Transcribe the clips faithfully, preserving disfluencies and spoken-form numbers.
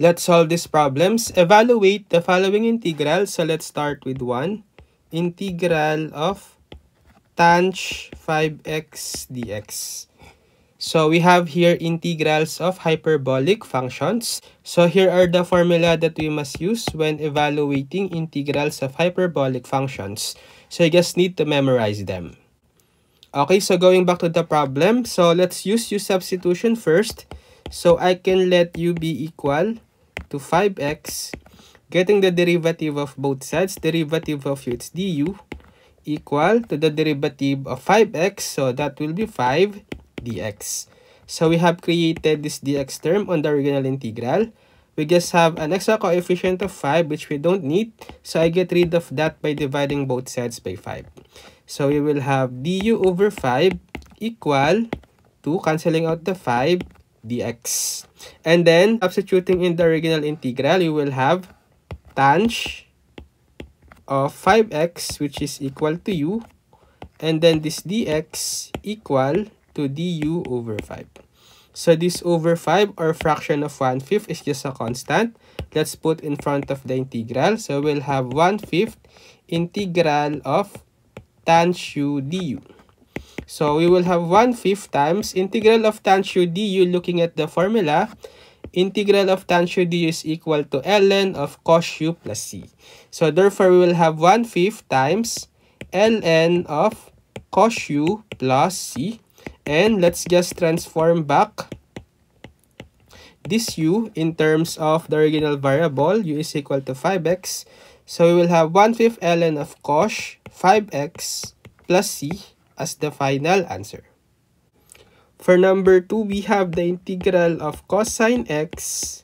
Let's solve these problems. Evaluate the following integral. So let's start with one. Integral of tanh five x dx. So we have here integrals of hyperbolic functions. So here are the formula that we must use when evaluating integrals of hyperbolic functions. So you just need to memorize them. Okay, so going back to the problem. So let's use u substitution first. So I can let u be equal to five x, getting the derivative of both sides, derivative of u, it's du, equal to the derivative of five x, so that will be five dx. So we have created this dx term on the original integral. We just have an extra coefficient of five, which we don't need, so I get rid of that by dividing both sides by five. So we will have du over five equal to, cancelling out the five, dx. And then, substituting in the original integral, you will have tanh of five x, which is equal to u, and then this dx equal to du over five. So this over five, or fraction of one fifth, is just a constant. Let's put in front of the integral. So we'll have one fifth integral of tanh u du. So we will have one fifth times integral of tanh u du, looking at the formula, integral of tanh u du is equal to ln of cosh u plus c. So therefore, we will have one fifth times ln of cosh u plus c. And let's just transform back this u in terms of the original variable. U is equal to five x. So we will have one fifth ln of cosh five x plus c as the final answer. For number two, we have the integral of cosine x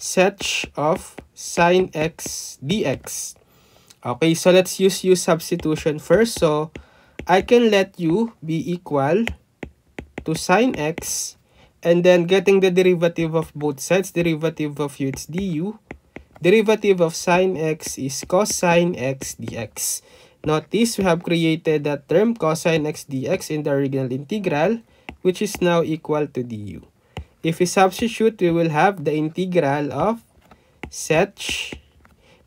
sech of sine x dx. Okay, so let's use u substitution first. So I can let u be equal to sine x, and then getting the derivative of both sides, derivative of u, it's du, derivative of sine x is cosine x dx. Notice we have created that term cosine x dx in the original integral, which is now equal to du. If we substitute, we will have the integral of sech,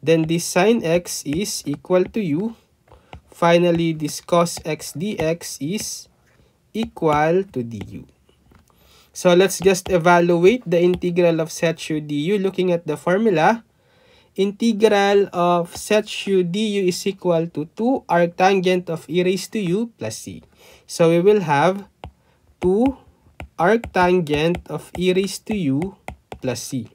then this sine x is equal to u. Finally, this cos x dx is equal to du. So let's just evaluate the integral of sech u du looking at the formula. Integral of sech u du is equal to two arctangent of e raised to u plus c. So we will have two arctangent of e raised to u plus c.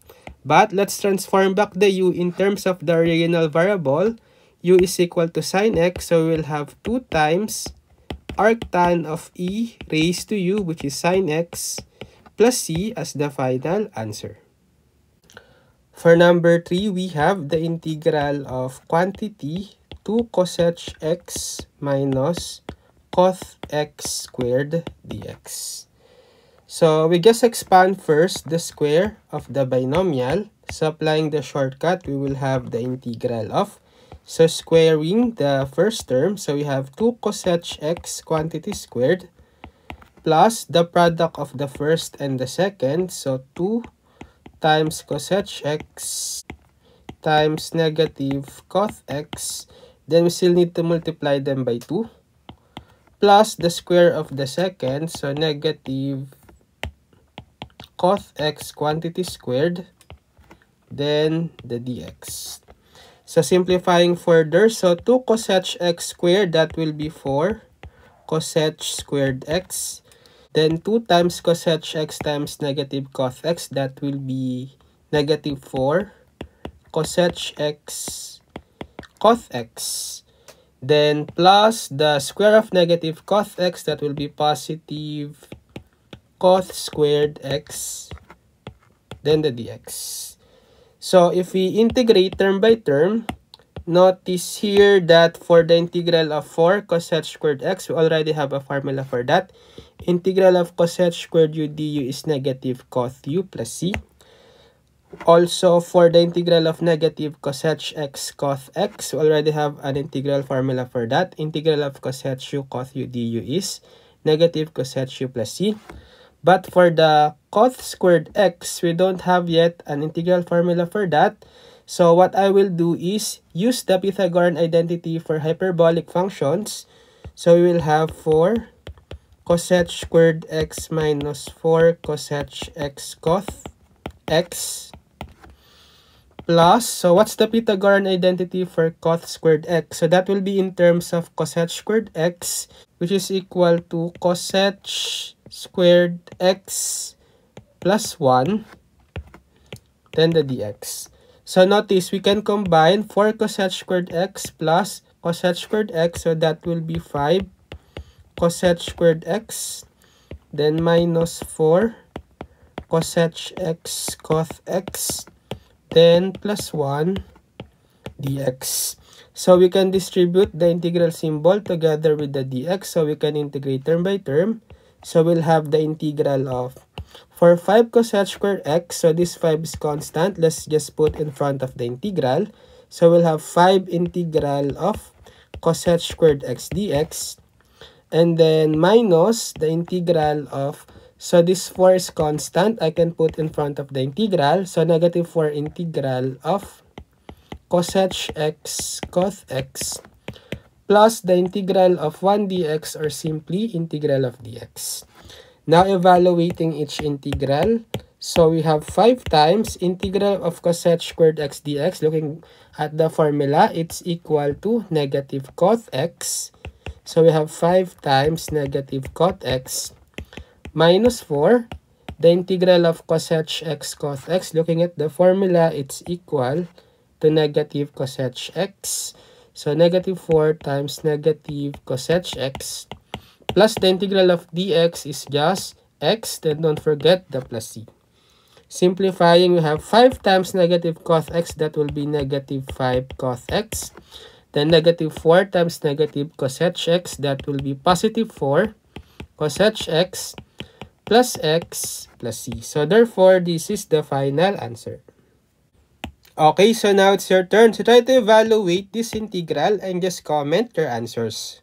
But let's transform back the u in terms of the original variable. U is equal to sine x, so we will have two times arctan of e raised to u, which is sine x, plus c as the final answer. For number three, we have the integral of quantity two cosech x minus coth x squared dx. So we just expand first the square of the binomial. So applying the shortcut, we will have the integral of, so squaring the first term, so we have two cosech x quantity squared plus the product of the first and the second, so two times cosech x times negative coth x, then we still need to multiply them by two, plus the square of the second, so negative coth x quantity squared, then the dx. So simplifying further, so two cosech x squared, that will be four cosech squared x. Then two times cosech x times negative coth x, that will be negative four cosech x coth x. Then plus the square of negative coth x, that will be positive coth squared x, then the dx. So if we integrate term by term, notice here that for the integral of four cosec squared x, we already have a formula for that. Integral of cosec squared u du is negative coth u plus c. Also, for the integral of negative cosec x coth x, we already have an integral formula for that. Integral of cosec u coth u du is negative cosec u plus c. But for the coth squared x, we don't have yet an integral formula for that. So what I will do is use the Pythagorean identity for hyperbolic functions. So we will have four cosec squared x minus four cosec x coth x plus, so what's the Pythagorean identity for coth squared x? So that will be in terms of cosec squared x, which is equal to cosec squared x plus one, then the dx. So notice we can combine four cosec squared x plus cosec squared x, so that will be five cosec squared x, then minus four cosec x coth x, then plus one dx. So we can distribute the integral symbol together with the dx, so we can integrate term by term. So we'll have the integral of, for five cosec squared x, so this five is constant, let's just put in front of the integral. So we'll have five integral of cosec squared x dx, and then minus the integral of, so this four is constant, I can put in front of the integral. So negative four integral of cosec x coth x plus the integral of one dx, or simply integral of dx. Now evaluating each integral, so we have five times integral of cosec squared x dx. Looking at the formula, it's equal to negative coth x. So we have five times negative coth x minus four, the integral of cosec x coth x. Looking at the formula, it's equal to negative cosec x. So negative four times negative cosec x plus the integral of dx is just x, then don't forget the plus c. Simplifying, we have five times negative coth x, that will be negative five coth x. Then negative four times negative cosec x, that will be positive four cosec x plus x plus c. So therefore, this is the final answer. Okay, so now it's your turn. So try to evaluate this integral and just comment your answers.